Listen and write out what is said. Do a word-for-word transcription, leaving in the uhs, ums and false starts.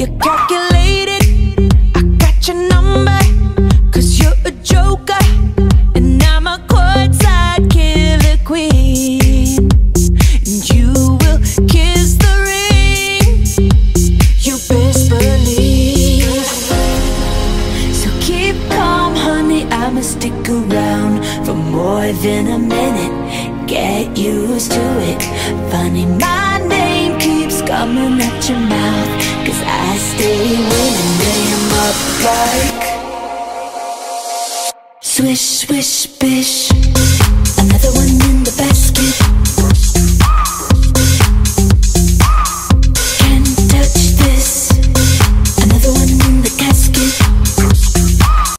you're calculated. I got your number, cause you're a joker, and I'm a courtside killer queen. And you will kiss the ring, you best believe. So keep calm, honey, I'ma stick around for more than a minute. Get used to it. Funny, my name keeps coming at your mouth, cause I stay winning. Name up like swish, swish, bish.